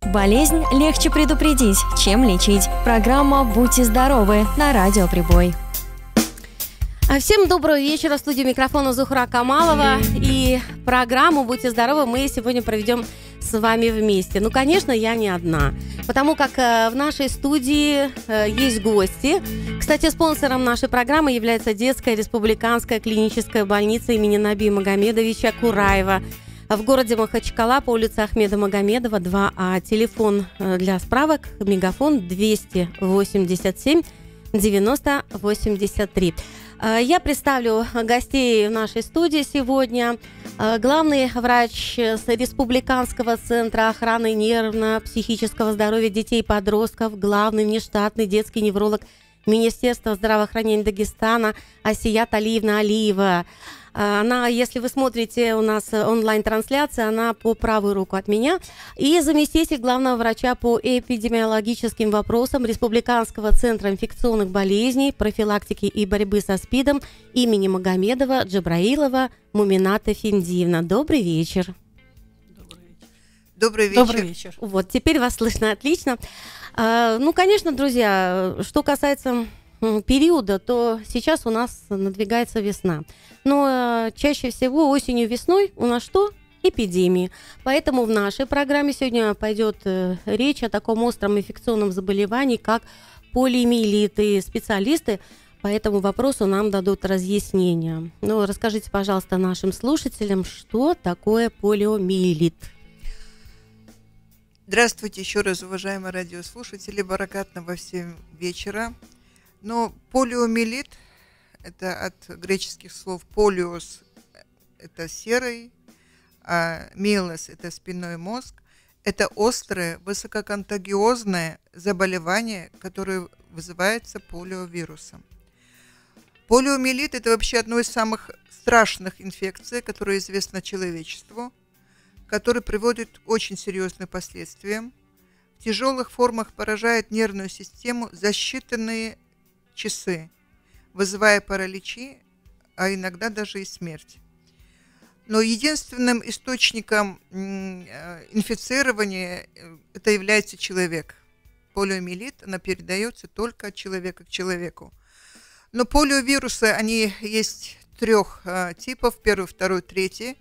Болезнь легче предупредить, чем лечить. Программа «Будьте здоровы» на Радио Прибой. А всем доброго вечера. В студии микрофона Зухра Камалова. И программу «Будьте здоровы» мы сегодня проведем с вами вместе. Ну, конечно, я не одна, потому как в нашей студии есть гости. Кстати, спонсором нашей программы является детская республиканская клиническая больница имени Наби Магомедовича Кураева в городе Махачкала по улице Ахмеда Магомедова, 2А. Телефон для справок, мегафон 287 90 83. Я представлю гостей в нашей студии сегодня. Главный врач Республиканского центра охраны нервно-психического здоровья детей и подростков, главный внештатный детский невролог Министерства здравоохранения Дагестана Асия Талиевна Алиева. Она, если вы смотрите у нас онлайн-трансляция, она по правую руку от меня. И заместитель главного врача по эпидемиологическим вопросам Республиканского центра инфекционных болезней, профилактики и борьбы со СПИДом имени Магомедова Джабраилова Мумината Финдзиевна. Добрый вечер. Добрый вечер. Добрый вечер. Вот, теперь вас слышно отлично. Ну, конечно, друзья, что касается периода, то сейчас у нас надвигается весна. Но чаще всего осенью, весной у нас что? Эпидемии. Поэтому в нашей программе сегодня пойдет речь о таком остром инфекционном заболевании, как полиомиелит. И специалисты по этому вопросу нам дадут разъяснения. Ну, расскажите, пожалуйста, нашим слушателям, что такое полиомиелит. Здравствуйте еще раз, уважаемые радиослушатели. Баракатного всем вечера. Но полиомиелит, это от греческих слов полиос, это серый, а миелос, это спинной мозг. Это острое, высококонтагиозное заболевание, которое вызывается полиовирусом. Полиомиелит – это вообще одно из самых страшных инфекций, которое известно человечеству, которое приводит к очень серьезным последствиям. В тяжелых формах поражает нервную систему за считанные часы, вызывая параличи, а иногда даже и смерть. Но единственным источником инфицирования это является человек. Полиомиелит, она передается только от человека к человеку. Но полиовирусы, они есть трех типов, первый, второй, третий.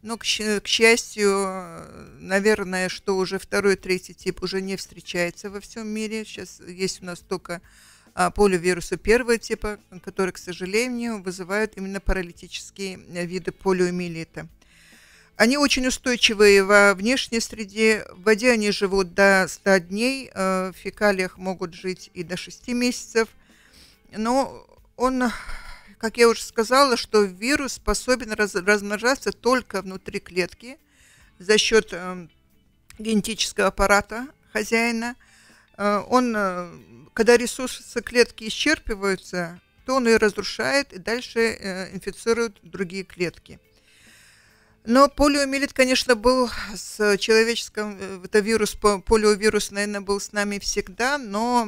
Но, к счастью, наверное, что уже второй, третий тип уже не встречается во всем мире. Сейчас есть у нас только полиовирусы первого типа, которые, к сожалению, вызывают именно паралитические виды полиомиелита. Они очень устойчивые во внешней среде. В воде они живут до 100 дней, в фекалиях могут жить и до 6 месяцев. Но он, как я уже сказала, что вирус способен размножаться только внутри клетки за счет генетического аппарата хозяина. Когда ресурсы клетки исчерпываются, то он ее разрушает и дальше инфицирует другие клетки. Но полиомиелит, конечно, был с человеческим, это вирус, полиовирус, наверное, был с нами всегда, но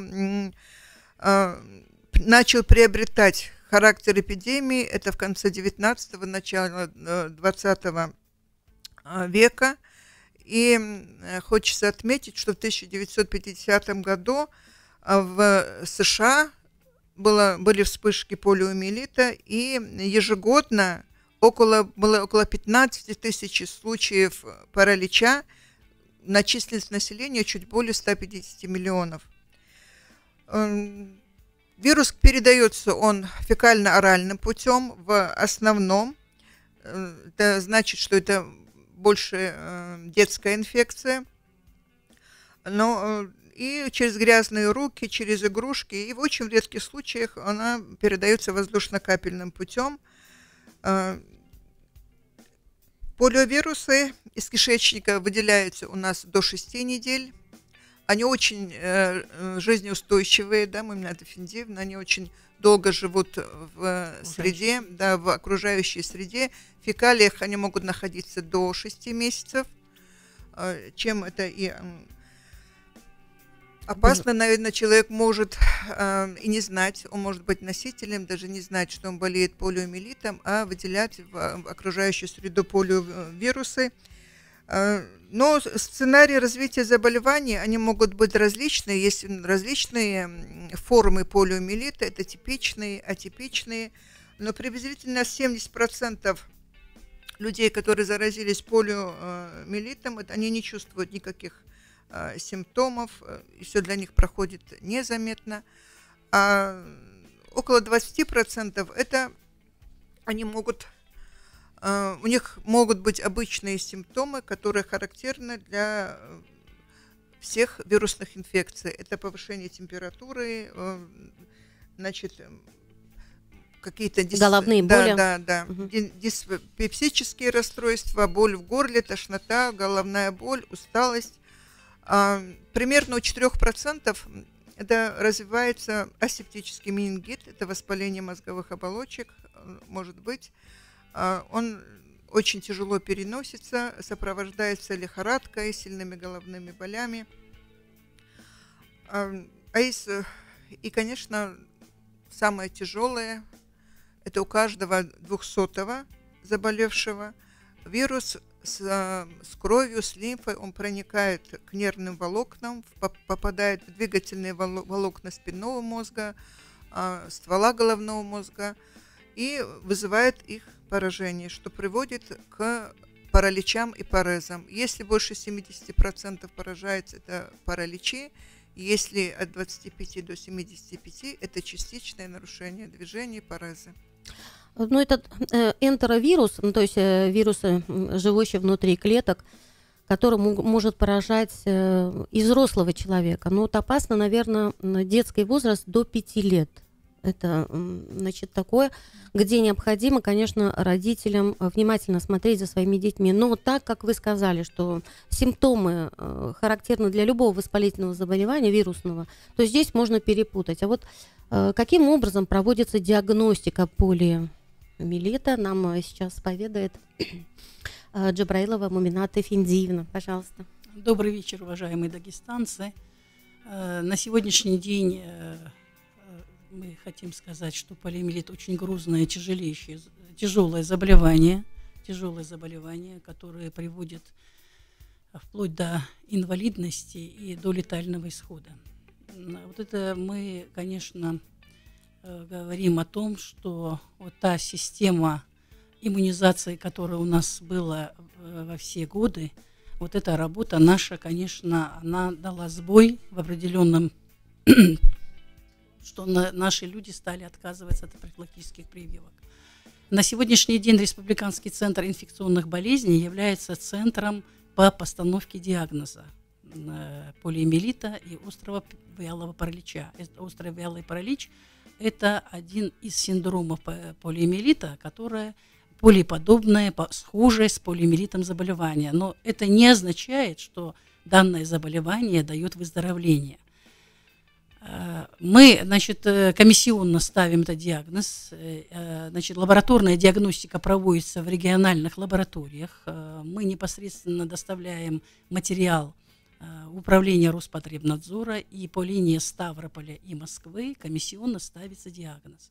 начал приобретать характер эпидемии. Это в конце 19-го, начало 20 века. И хочется отметить, что в 1950 году в США были вспышки полиомиелита, и ежегодно было около 15 тысяч случаев паралича, на численность населения чуть более 150 миллионов. Вирус передается он фекально-оральным путем в основном. Это значит, что это больше детская инфекция. Но и через грязные руки, через игрушки. И в очень редких случаях она передается воздушно-капельным путем. Полиовирусы из кишечника выделяются у нас до 6 недель. Они очень жизнеустойчивые, да, Мумината Финдзиевна, они очень долго живут в среде, да, в окружающей среде. В фекалиях они могут находиться до 6 месяцев, чем это и опасно, наверное, человек может и не знать, он может быть носителем, даже не знать, что он болеет полиомиелитом, а выделять в окружающую среду полиовирусы. Но сценарии развития заболеваний, они могут быть различные. Есть различные формы полиомиелита, это типичные, атипичные. Но приблизительно 70% людей, которые заразились полиомиелитом, они не чувствуют никаких симптомов, и все для них проходит незаметно. А около 20% это они могут... У них могут быть обычные симптомы, которые характерны для всех вирусных инфекций. Это повышение температуры, значит, какие-то головные боли, диспепсические расстройства, боль в горле, тошнота, головная боль, усталость. Примерно у 4% это развивается асептический менингит, это воспаление мозговых оболочек, может быть. Он очень тяжело переносится, сопровождается лихорадкой, сильными головными болями. И, конечно, самое тяжелое, это у каждого 200-го заболевшего. Вирус с кровью, с лимфой, он проникает к нервным волокнам, попадает в двигательные волокна спинного мозга, ствола головного мозга и вызывает их поражение, что приводит к параличам и парезам. Если больше 70% поражается, это параличи, если от 25 до 75, это частичное нарушение движения, парезы. Ну, этот энтеровирус, ну, то есть вирусы, живущие внутри клеток, который может поражать и взрослого человека. Но вот опасно, наверное, детский возраст до 5 лет. Это, значит, такое, где необходимо, конечно, родителям внимательно смотреть за своими детьми. Но так, как вы сказали, что симптомы характерны для любого воспалительного заболевания вирусного, то здесь можно перепутать. А вот каким образом проводится диагностика полиомиелита, нам сейчас поведает Джабраилова Мумината Эфендиевна. Пожалуйста. Добрый вечер, уважаемые дагестанцы. На сегодняшний день... Мы хотим сказать, что полиомиелит очень грузное, тяжелое заболевание, которое приводит вплоть до инвалидности и до летального исхода. Вот это мы, конечно, говорим о том, что вот та система иммунизации, которая у нас была во все годы, вот эта работа наша, конечно, она дала сбой в определенном что наши люди стали отказываться от профилактических прививок. На сегодняшний день Республиканский центр инфекционных болезней является центром по постановке диагноза полиомиелита и острого вялого паралича. Острый вялый паралич – это один из синдромов полиомиелита, которое полиподобное, схожее с полиомиелитом заболевание. Но это не означает, что данное заболевание дает выздоровление. Мы, значит, комиссионно ставим этот диагноз. Значит, лабораторная диагностика проводится в региональных лабораториях. Мы непосредственно доставляем материал в управление Роспотребнадзора, и по линии Ставрополя и Москвы комиссионно ставится диагноз.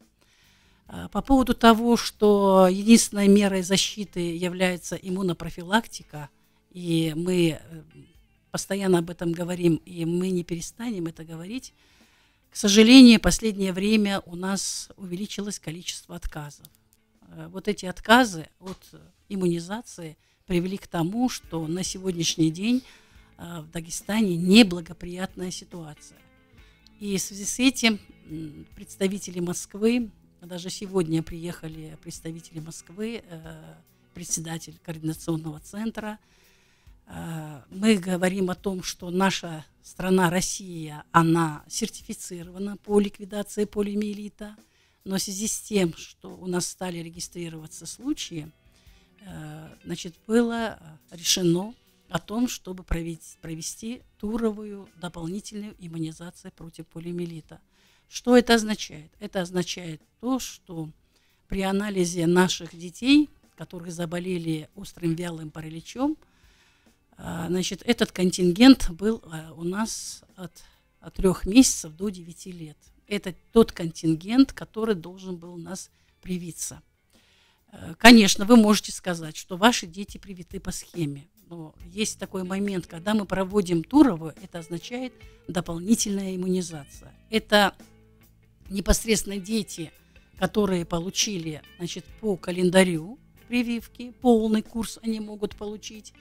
По поводу того, что единственной мерой защиты является иммунопрофилактика, и мы постоянно об этом говорим, и мы не перестанем это говорить. К сожалению, в последнее время у нас увеличилось количество отказов. Вот эти отказы от иммунизации привели к тому, что на сегодняшний день в Дагестане неблагоприятная ситуация. И в связи с этим представители Москвы, даже сегодня приехали представители Москвы, председатель координационного центра, мы говорим о том, что наша страна, Россия, она сертифицирована по ликвидации полиомиелита, но в связи с тем, что у нас стали регистрироваться случаи, значит, было решено о том, чтобы провести туровую дополнительную иммунизацию против полиомиелита. Что это означает? Это означает то, что при анализе наших детей, которые заболели острым вялым параличом, значит, этот контингент был у нас от 3 месяцев до 9 лет. Это тот контингент, который должен был у нас привиться. Конечно, вы можете сказать, что ваши дети привиты по схеме. что есть такой момент, когда мы проводим туровую, это означает дополнительная иммунизация. Это непосредственно дети, которые получили, значит, по календарю прививки, полный курс они могут получить.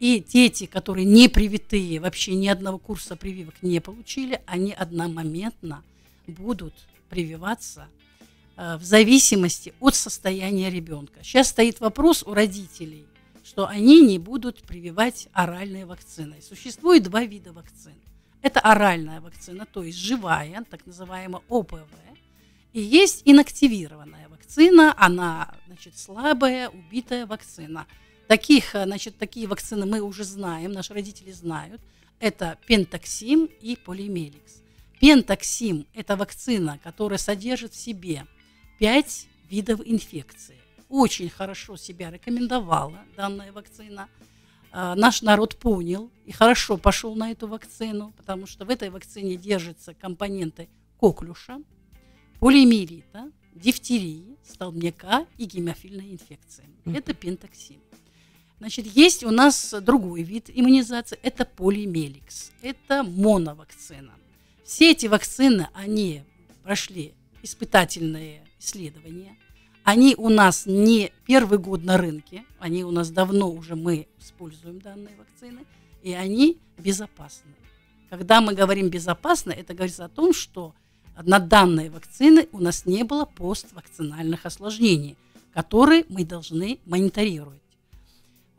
И дети, которые не привитые, вообще ни одного курса прививок не получили, они одномоментно будут прививаться в зависимости от состояния ребенка. Сейчас стоит вопрос у родителей, что они не будут прививать оральной вакциной. Существует два вида вакцин. Это оральная вакцина, то есть живая, так называемая ОПВ, и есть инактивированная вакцина, она, значит, слабая, убитая вакцина. Такие вакцины мы уже знаем, наши родители знают. Это Пентоксим и Полимеликс. Пентоксим – это вакцина, которая содержит в себе 5 видов инфекции. Очень хорошо себя рекомендовала данная вакцина. Наш народ понял и хорошо пошел на эту вакцину, потому что в этой вакцине держатся компоненты коклюша, полиомиелита, дифтерии, столбняка и гемофильной инфекции. Это Пентоксим. Значит, есть у нас другой вид иммунизации, это полимеликс, это моновакцина. Все эти вакцины, они прошли испытательные исследования, они у нас не первый год на рынке, они у нас давно уже, мы используем данные вакцины, и они безопасны. Когда мы говорим безопасно, это говорится о том, что на данные вакцины у нас не было поствакцинальных осложнений, которые мы должны мониторировать.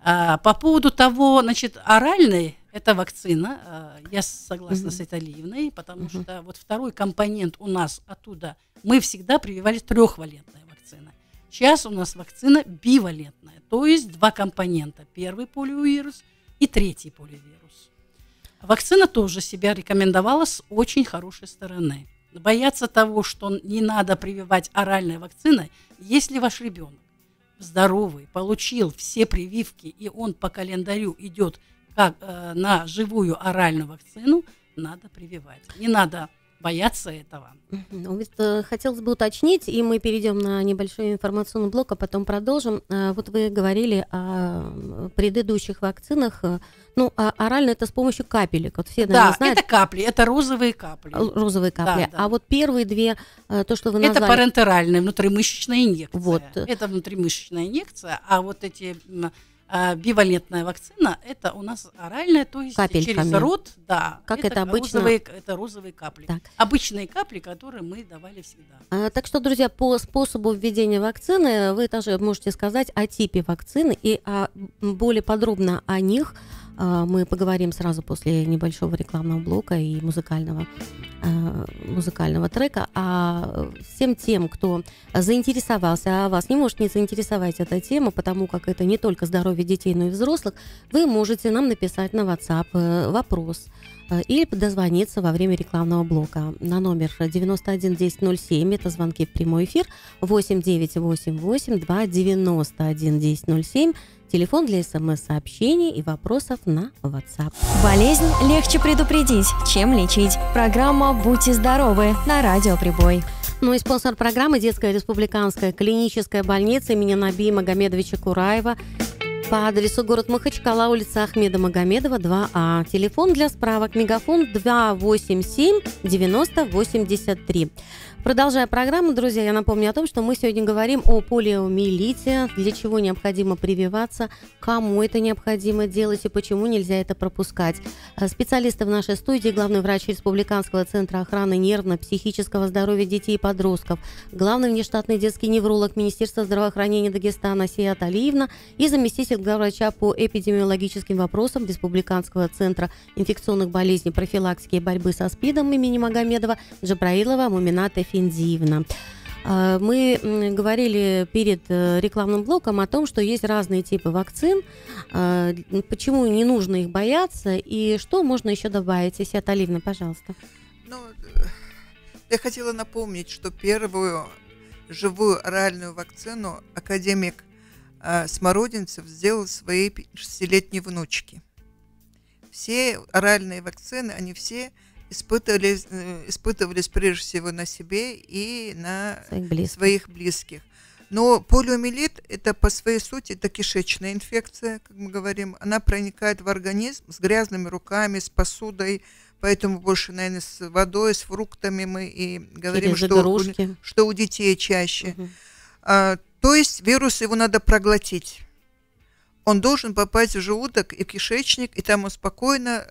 По поводу того, значит, оральной, это вакцина, я согласна с Асией Талиевной, потому что вот второй компонент у нас оттуда, мы всегда прививали трехвалентная вакцина. Сейчас у нас вакцина бивалентная, то есть два компонента, первый полиовирус и третий полиовирус. Вакцина тоже себя рекомендовала с очень хорошей стороны. Бояться того, что не надо прививать оральной вакциной, если ваш ребенок здоровый, получил все прививки, и он по календарю идет на живую оральную вакцину, надо прививать. Не надо бояться этого. Хотелось бы уточнить, и мы перейдем на небольшой информационный блок, а потом продолжим. Вот вы говорили о предыдущих вакцинах. Ну, а орально это с помощью капелек. Вот все, наверное, да, знают. Это капли, это розовые капли. Розовые капли. Да, да. А вот первые две, то, что вы назвали... Это парентеральная внутримышечная инъекция. Вот. Это внутримышечная инъекция, а вот эти бивалентная вакцина, это у нас оральная, то есть капельками. Через рот, да. Как это обычно? Это розовые капли. Так. Обычные капли, которые мы давали всегда. Так что, друзья, по способу введения вакцины вы также можете сказать о типе вакцины и более подробно о них. Мы поговорим сразу после небольшого рекламного блока и музыкального трека. А всем тем, кто заинтересовался, а вас не может не заинтересовать эта тема, потому как это не только здоровье детей, но и взрослых, вы можете нам написать на WhatsApp вопрос или дозвониться во время рекламного блока на номер 91 10 07, это звонки в прямой эфир, 8 988 2 91 10 07, телефон для СМС-сообщений и вопросов на WhatsApp. Болезнь легче предупредить, чем лечить. Программа «Будьте здоровы» на Радио Прибой. Ну и спонсор программы — детская республиканская клиническая больница имени Наби Магомедовича Кураева по адресу город Махачкала, улица Ахмеда Магомедова, 2А. Телефон для справок, мегафон 287 90 83. Продолжая программу, друзья, я напомню о том, что мы сегодня говорим о полиомиелите, для чего необходимо прививаться, кому это необходимо делать и почему нельзя это пропускать. Специалисты в нашей студии — главный врач Республиканского центра охраны нервно-психического здоровья детей и подростков, главный внештатный детский невролог Министерства здравоохранения Дагестана Асият Алиевна и заместитель главврача по эпидемиологическим вопросам Республиканского центра инфекционных болезней, профилактики и борьбы со СПИДом имени Магомедова Джабраилова Мумината Финдзиевна. Мы говорили перед рекламным блоком о том, что есть разные типы вакцин, почему не нужно их бояться и что можно еще добавить. Асия Талиевна, пожалуйста. Ну, я хотела напомнить, что первую живую оральную вакцину академик Смородинцев сделал своей 6-летней внучке. Все оральные вакцины, они все испытывались прежде всего на себе и на своих близких. Но полиомиелит – это по своей сути это кишечная инфекция, как мы говорим. Она проникает в организм с грязными руками, с посудой, поэтому больше, наверное, с водой, с фруктами мы и говорим, что у детей чаще. Угу. То есть вирус, его надо проглотить. Он должен попасть в желудок и в кишечник, и там он спокойно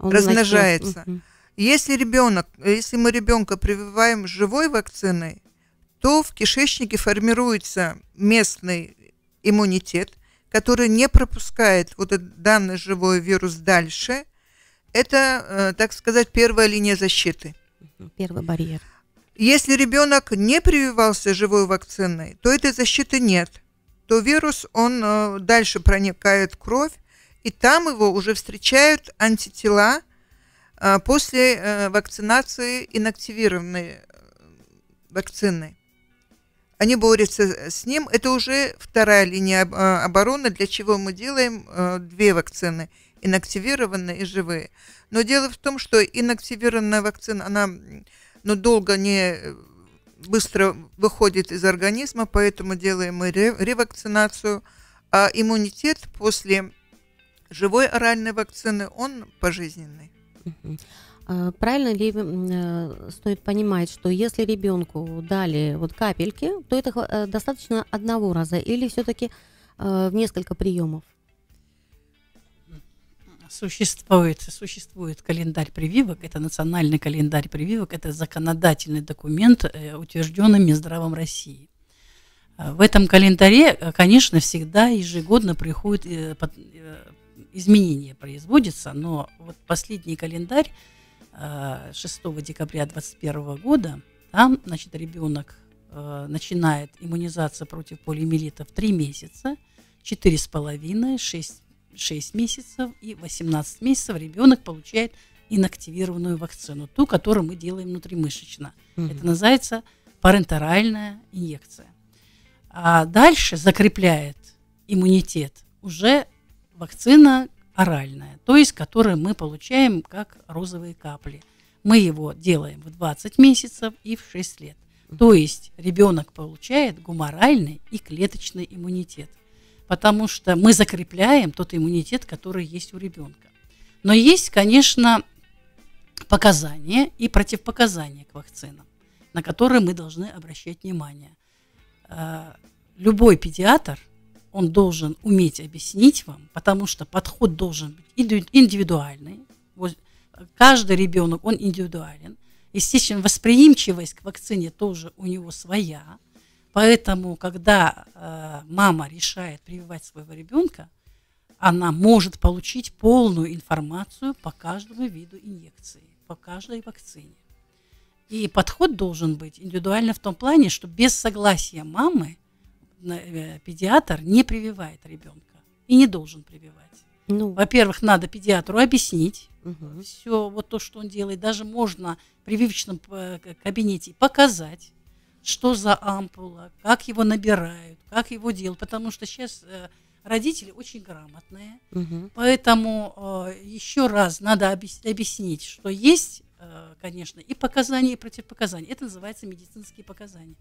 размножается. Угу. Если мы ребенка прививаем живой вакциной, то в кишечнике формируется местный иммунитет, который не пропускает вот этот данный живой вирус дальше. Это, так сказать, первая линия защиты. Первый барьер. Если ребенок не прививался живой вакциной, то этой защиты нет. То вирус, он дальше проникает в кровь, и там его уже встречают антитела после вакцинации инактивированной вакцины. Они борются с ним. Это уже вторая линия обороны, для чего мы делаем две вакцины – инактивированные и живые. Но дело в том, что инактивированная вакцина, она долго не быстро выходит из организма, поэтому делаем мы ревакцинацию. А иммунитет после живой оральной вакцины, он пожизненный. Правильно ли стоит понимать, что если ребенку дали вот капельки, то это достаточно одного раза или все-таки в несколько приемов? Существует календарь прививок, это национальный календарь прививок, это законодательный документ, утвержденный Минздравом России. В этом календаре, конечно, всегда ежегодно приходят изменения, производятся, но вот последний календарь 6 декабря 2021 года, там, значит, ребенок начинает иммунизацию против полиомиелита в 3 месяца, 4,5, 6 месяцев и 18 месяцев ребенок получает инактивированную вакцину, ту, которую мы делаем внутримышечно. Это называется парентеральная инъекция. А дальше закрепляет иммунитет уже вакцина оральная, то есть которую мы получаем как розовые капли. Мы его делаем в 20 месяцев и в 6 лет. То есть ребенок получает гуморальный и клеточный иммунитет, потому что мы закрепляем тот иммунитет, который есть у ребенка. Но есть, конечно, показания и противопоказания к вакцинам, на которые мы должны обращать внимание. Любой педиатр, он должен уметь объяснить вам, потому что подход должен быть индивидуальный. Каждый ребенок, он индивидуален. Естественно, восприимчивость к вакцине тоже у него своя. Поэтому, когда мама решает прививать своего ребенка, она может получить полную информацию по каждому виду инъекции, по каждой вакцине. И подход должен быть индивидуально в том плане, что без согласия мамы педиатр не прививает ребенка и не должен прививать. Во-первых, надо педиатру объяснить все вот то, что он делает. Даже можно в прививочном кабинете показать, что за ампула, как его набирают, как его делают. Потому что сейчас родители очень грамотные. Поэтому еще раз надо объяснить, что есть, конечно, и показания, и противопоказания. Это называется медицинские показания.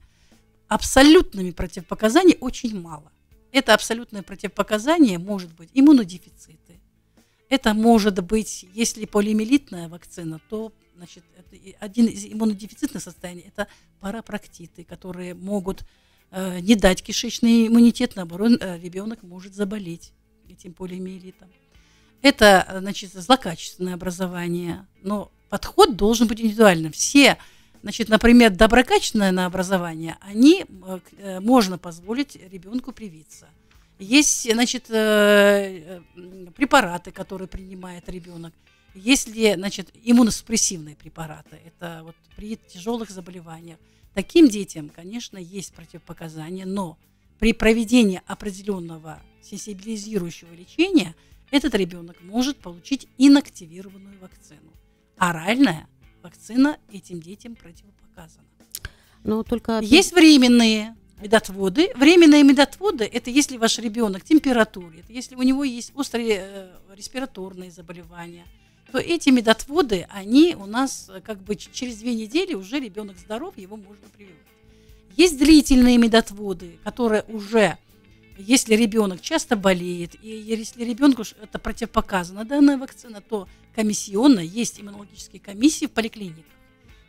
Абсолютными противопоказаний очень мало. Это абсолютное противопоказание может быть иммунодефициты. Это может быть, если полиомиелитная вакцина, то значит, один из иммунодефицитных состояний – это парапроктиты, которые могут не дать кишечный иммунитет, наоборот, ребенок может заболеть этим полиомиелитом. Это, значит, злокачественное образование, но подход должен быть индивидуальным. Все, значит, например, доброкачественное образование, можно позволить ребенку привиться. Есть, значит, препараты, которые принимает ребенок. Если, значит, иммуносупрессивные препараты, это вот при тяжелых заболеваниях, таким детям, конечно, есть противопоказания, но при проведении определенного сенсибилизирующего лечения этот ребенок может получить инактивированную вакцину. Оральная вакцина этим детям противопоказана. Но только... Есть временные медотводы. Временные медотводы – это если ваш ребенок температурит, если у него есть острые респираторные заболевания, то эти медотводы, они у нас как бы через 2 недели уже ребенок здоров, его можно прививать. Есть длительные медотводы, которые уже, если ребенок часто болеет, и если ребенку это противопоказана данная вакцина, то комиссионно есть иммунологические комиссии в поликлиниках,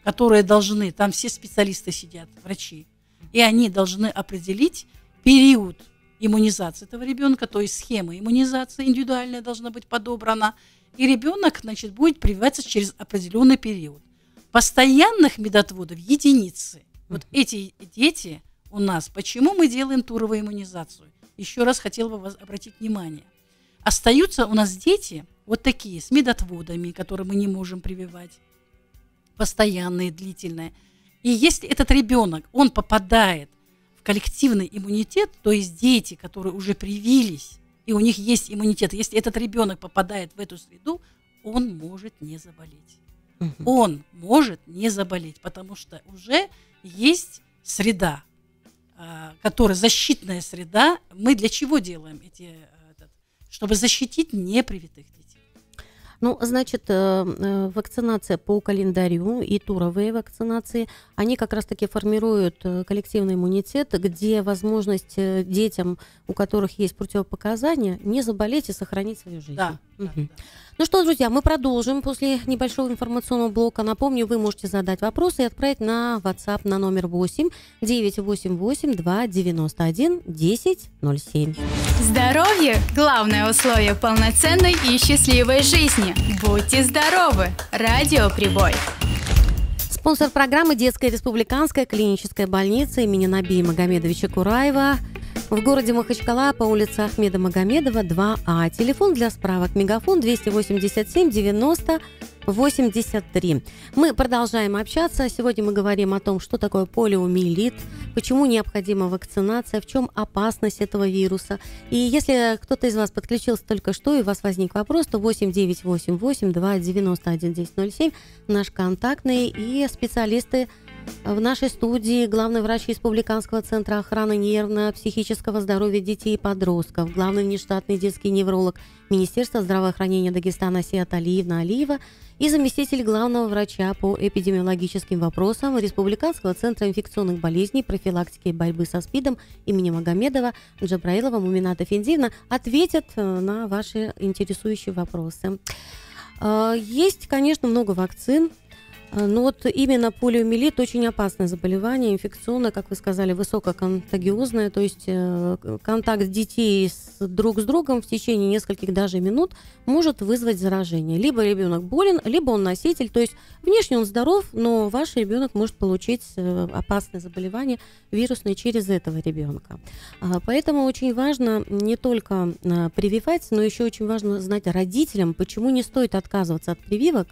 которые должны, там все специалисты сидят, врачи, и они должны определить период иммунизации этого ребенка, то есть схема иммунизации индивидуальная должна быть подобрана, и ребенок, значит, будет прививаться через определенный период. Постоянных медотводов единицы. Вот эти дети у нас, почему мы делаем туровую иммунизацию? Еще раз хотела бы вас обратить внимание. Остаются у нас дети вот такие, с медотводами, которые мы не можем прививать, постоянные, длительные. И если этот ребенок, он попадает в коллективный иммунитет, то есть дети, которые уже привились, и у них есть иммунитет, если этот ребенок попадает в эту среду, он может не заболеть. Он может не заболеть, потому что уже есть среда, которая защитная среда. Мы для чего делаем эти, чтобы защитить непривитых детей? Ну, значит, вакцинация по календарю и туровые вакцинации, они как раз-таки формируют коллективный иммунитет, где возможность детям, у которых есть противопоказания, не заболеть и сохранить свою жизнь. Да. Да. Ну что, друзья, мы продолжим после небольшого информационного блока. Напомню, вы можете задать вопросы и отправить на WhatsApp на номер 8 988 291 10 07. Здоровье – главное условие полноценной и счастливой жизни. Будьте здоровы! Радио Прибой. Спонсор программы — детская республиканская клиническая больница имени Наби Магомедовича Кураева в городе Махачкала по улице Ахмеда Магомедова 2А. Телефон для справок «Мегафон» 287 90 83. Мы продолжаем общаться. Сегодня мы говорим о том, что такое полиомиелит, почему необходима вакцинация, в чем опасность этого вируса. И если кто-то из вас подключился только что и у вас возник вопрос, то 8 988 291 10 07, наш контактный, и специалисты в нашей студии — главный врач Республиканского центра охраны нервно-психического здоровья детей и подростков, главный внештатный детский невролог Министерства здравоохранения Дагестана Асият Алиевна Алиева и заместитель главного врача по эпидемиологическим вопросам Республиканского центра инфекционных болезней, профилактики и борьбы со СПИДом имени Магомедова Джабраилова Мумината Финдзиевна, ответят на ваши интересующие вопросы. Есть, конечно, много вакцин. Но вот именно полиомиелит — очень опасное заболевание, инфекционное, как вы сказали, высококонтагиозное, то есть контакт детей друг с другом в течение нескольких даже минут может вызвать заражение. Либо ребенок болен, либо он носитель, то есть внешне он здоров, но ваш ребенок может получить опасное заболевание вирусное через этого ребенка. Поэтому очень важно не только прививать, но еще очень важно знать родителям, почему не стоит отказываться от прививок,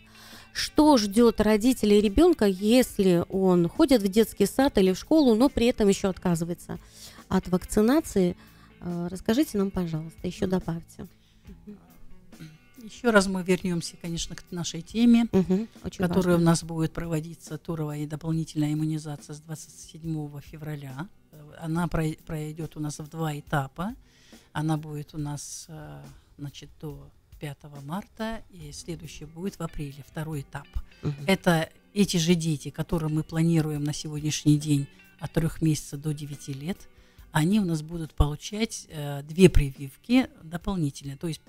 что ждет родителей и ребенка, если он ходит в детский сад или в школу, но при этом еще отказывается от вакцинации. Расскажите нам, пожалуйста, еще добавьте. Еще раз мы вернемся, конечно, к нашей теме, которая у нас будет проводиться, туровая и дополнительная иммунизация с 27 февраля. Она пройдет у нас в 2 этапа. Она будет у нас, значит, до 5 марта, и следующий будет в апреле, 2-й этап. Это эти же дети, которые мы планируем на сегодняшний день от 3 месяцев до 9 лет, они у нас будут получать 2 прививки дополнительные. То есть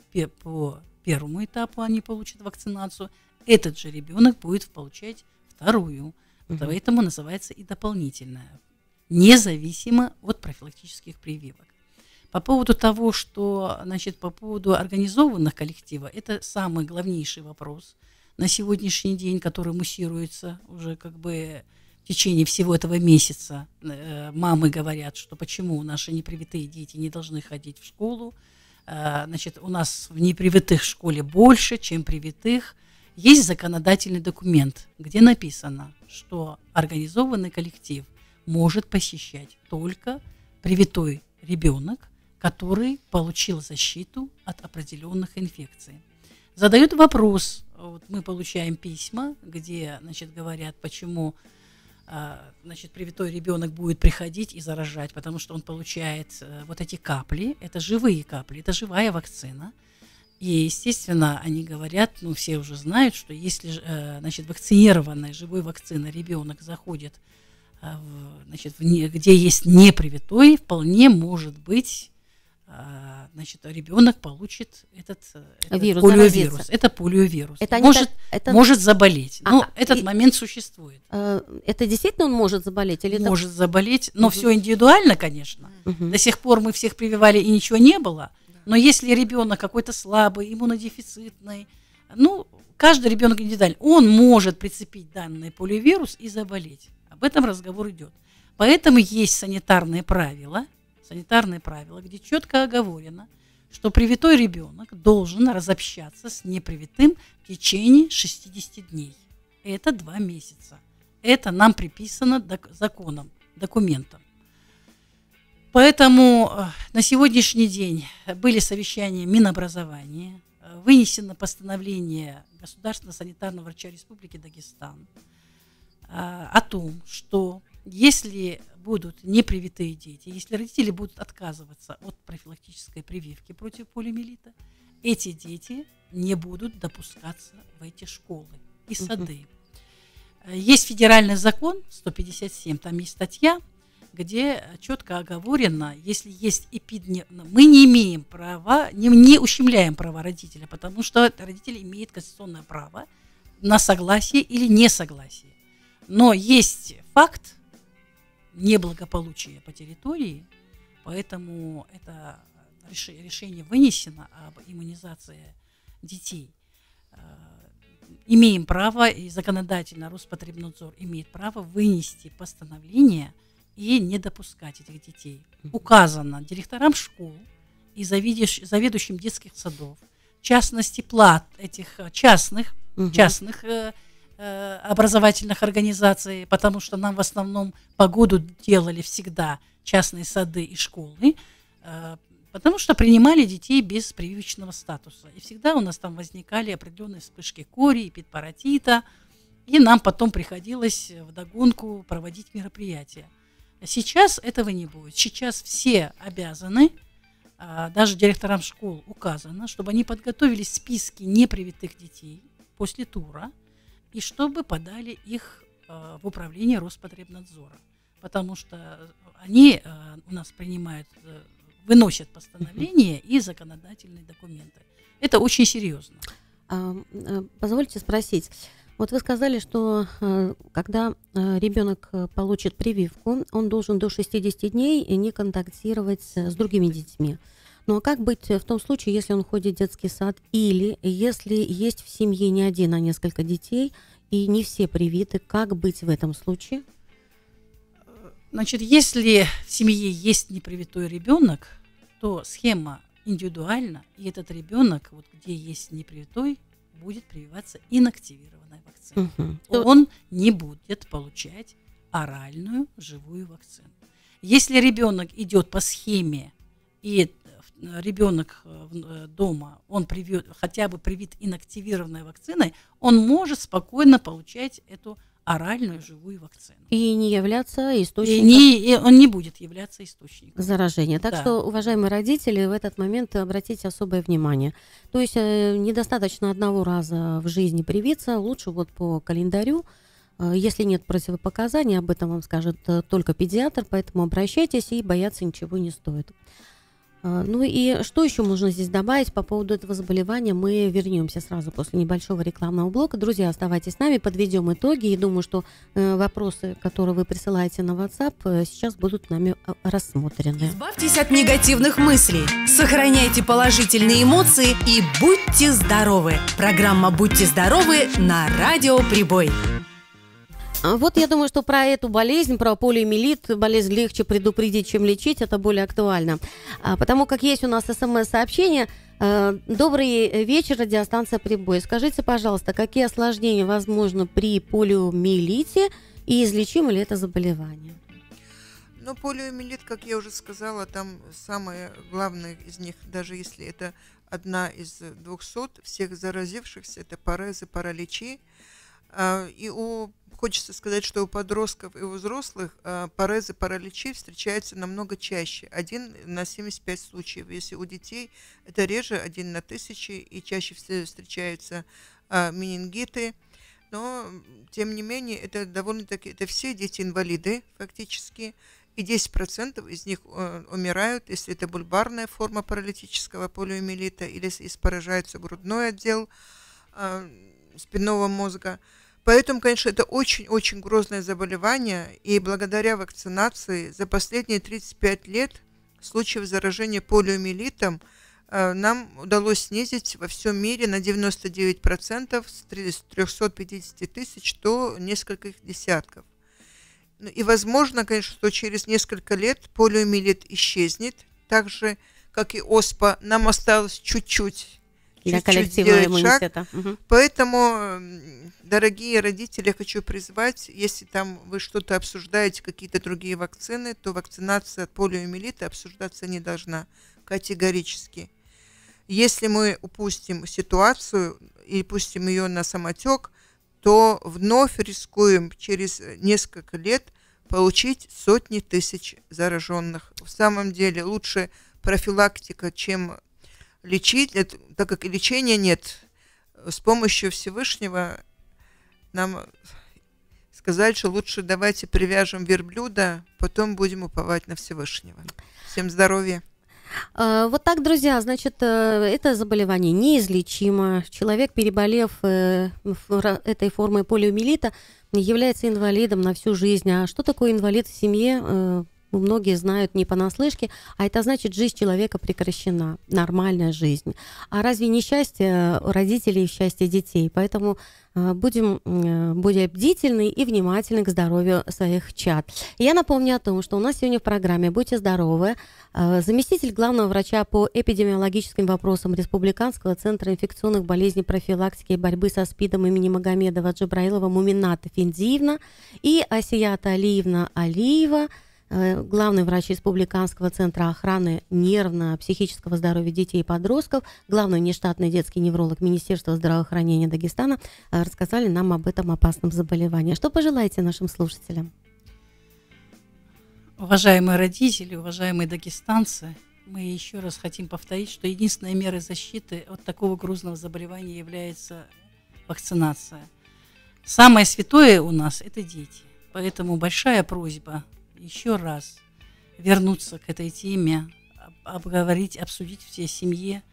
по 1-му этапу они получат вакцинацию, этот же ребенок будет получать 2-ю. Поэтому называется и дополнительная, независимо от профилактических прививок. По поводу того, что, значит, по поводу организованных коллективов, это самый главнейший вопрос на сегодняшний день, который муссируется уже как бы в течение всего этого месяца. Мамы говорят, что почему наши непривитые дети не должны ходить в школу. Значит, у нас в непривитых в школе больше, чем привитых. Есть законодательный документ, где написано, что организованный коллектив может посещать только привитой ребенок, который получил защиту от определенных инфекций. Задают вопрос, вот мы получаем письма, где, значит, говорят, почему, значит, привитой ребенок будет приходить и заражать, потому что он получает вот эти капли, это живые капли, это живая вакцина. И, естественно, они говорят, ну, все уже знают, что если, значит, вакцинированная живой вакциной ребенок заходит значит, где есть непривитой, вполне может быть, значит, ребенок получит этот вирус, полиовирус. Заразится. Это полиовирус. Это может, может заболеть. Но этот момент существует. Это действительно он может заболеть? Или может заболеть, но все индивидуально, конечно. До сих пор мы всех прививали, и ничего не было. Но если ребенок какой-то слабый, иммунодефицитный, ну, каждый ребенок индивидуально, он может прицепить данный полиовирус и заболеть. Об этом разговор идет. Поэтому есть санитарные правила, где четко оговорено, что привитой ребенок должен разобщаться с непривитым в течение 60 дней. Это 2 месяца. Это нам приписано законом, документом. Поэтому на сегодняшний день были совещания Минобразования, вынесено постановление Государственного санитарного врача Республики Дагестан о том, что если будут непривитые дети, если родители будут отказываться от профилактической прививки против полиомиелита, эти дети не будут допускаться в эти школы и сады. Есть федеральный закон 157, там есть статья, где четко оговорено, если есть мы не имеем права, не ущемляем права родителя, потому что родитель имеет конституционное право на согласие или несогласие. Но есть факт неблагополучия по территории, поэтому это решение вынесено об иммунизации детей. Имеем право, и законодательно Роспотребнадзор имеет право вынести постановление и не допускать этих детей. Указано директорам школ и заведующим детских садов, в частности, этих частных образовательных организаций, потому что нам в основном погоду делали всегда частные сады и школы, потому что принимали детей без прививочного статуса. И всегда у нас там возникали определенные вспышки кори, гепатита, и нам потом приходилось вдогонку проводить мероприятия. Сейчас этого не будет. Сейчас все обязаны, даже директорам школ указано, чтобы они подготовили списки непривитых детей после тура и чтобы подали их в управление Роспотребнадзора. Потому что они у нас принимают, выносят постановления и законодательные документы. Это очень серьезно. Позвольте спросить. Вот вы сказали, что когда ребенок получит прививку, он должен до 60 дней не контактировать с другими детьми. Ну а как быть в том случае, если он ходит в детский сад или если есть в семье не один, а несколько детей и не все привиты? Как быть в этом случае? Значит, если в семье есть непривитой ребенок, то схема индивидуальна, и этот ребенок, вот где есть непривитой, будет прививаться инактивированная вакцина. Он не будет получать оральную живую вакцину. Если ребенок идет по схеме, и ребенок дома, он хотя бы привит инактивированной вакциной, он может спокойно получать эту оральную живую вакцину. И не являться источником. И он не будет являться источником заражения. Так что, уважаемые родители, в этот момент обратите особое внимание. То есть недостаточно одного раза в жизни привиться, лучше вот по календарю. Если нет противопоказаний, об этом вам скажет только педиатр, поэтому обращайтесь, и бояться ничего не стоит. Ну и что еще можно здесь добавить по поводу этого заболевания? Мы вернемся сразу после небольшого рекламного блока. Друзья, оставайтесь с нами, подведем итоги. И думаю, что вопросы, которые вы присылаете на WhatsApp, сейчас будут нами рассмотрены. Избавьтесь от негативных мыслей, сохраняйте положительные эмоции и будьте здоровы. Программа «Будьте здоровы» на Радио Прибой. Вот я думаю, что про эту болезнь, про полиомиелит, болезнь легче предупредить, чем лечить, это более актуально. Потому как есть у нас СМС-сообщение. Добрый вечер, радиостанция «Прибой». Скажите, пожалуйста, какие осложнения возможны при полиомиелите и излечимо ли это заболевание? Ну, полиомиелит, как я уже сказала, там самое главное из них, даже если это одна из 200 всех заразившихся, это парезы, параличи. И хочется сказать, что у подростков и у взрослых парезы, параличи встречаются намного чаще. 1 на 75 случаев. Если у детей это реже, 1 на 1000, и чаще всего встречаются менингиты. но тем не менее это довольно-таки, это все дети-инвалиды фактически, и 10% из них умирают, если это бульбарная форма паралитического полиомиелита, или если поражается грудной отдел спинного мозга. Поэтому, конечно, это очень-очень грозное заболевание, и благодаря вакцинации за последние 35 лет случаев заражения полиомиелитом нам удалось снизить во всем мире на 99% с 350 тысяч до нескольких десятков. И возможно, конечно, что через несколько лет полиомиелит исчезнет, так же, как и оспа. Нам осталось чуть-чуть для коллективного иммунитета. Угу. Поэтому, дорогие родители, я хочу призвать, если там вы что-то обсуждаете, какие-то другие вакцины, то вакцинация от полиомиелита обсуждаться не должна категорически. Если мы упустим ситуацию и пустим ее на самотек, то вновь рискуем через несколько лет получить сотни тысяч зараженных. В самом деле лучше профилактика, чем лечить, так как лечения нет. С помощью Всевышнего нам сказали, что лучше давайте привяжем верблюда, потом будем уповать на Всевышнего. Всем здоровья! Вот так, друзья, значит, это заболевание неизлечимо. Человек, переболев этой формой полиомиелита, является инвалидом на всю жизнь. А что такое инвалид в семье, многие знают не понаслышке, а это значит, жизнь человека прекращена, нормальная жизнь. А разве не счастье родителей и счастье детей? Поэтому будем более бдительны и внимательны к здоровью своих чад. Я напомню о том, что у нас сегодня в программе «Будьте здоровы» заместитель главного врача по эпидемиологическим вопросам Республиканского центра инфекционных болезней, профилактики и борьбы со СПИДом имени Магомедова Джабраилова Мумината Финдзиевна и Асият Алиевна Алиева, главный врач Республиканского центра охраны нервно-психического здоровья детей и подростков, главный нештатный детский невролог Министерства здравоохранения Дагестана, рассказали нам об этом опасном заболевании. Что пожелаете нашим слушателям? Уважаемые родители, уважаемые дагестанцы, мы еще раз хотим повторить, что единственной мерой защиты от такого грузного заболевания является вакцинация. Самое святое у нас – это дети. Поэтому большая просьба еще раз вернуться к этой теме, обговорить, обсудить всей семье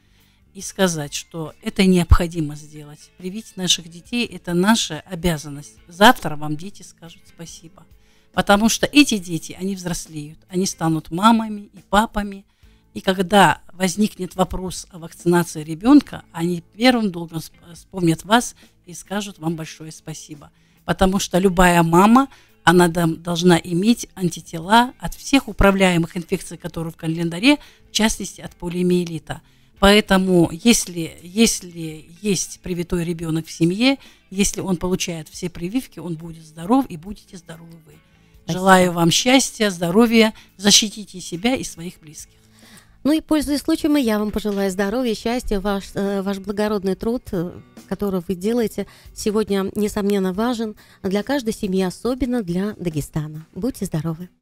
и сказать, что это необходимо сделать. Привить наших детей – это наша обязанность. Завтра вам дети скажут спасибо. Потому что эти дети, они взрослеют, они станут мамами и папами. И когда возникнет вопрос о вакцинации ребенка, они первым долгом вспомнят вас и скажут вам большое спасибо. Потому что любая мама, она должна иметь антитела от всех управляемых инфекций, которые в календаре, в частности от полиомиелита. Поэтому, если есть привитой ребенок в семье, если он получает все прививки, он будет здоров и будете здоровы вы. Спасибо. Желаю вам счастья, здоровья, защитите себя и своих близких. Ну и, пользуясь случаем, и я вам пожелаю здоровья, счастья, ваш благородный труд, который вы делаете, сегодня, несомненно, важен для каждой семьи, особенно для Дагестана. Будьте здоровы!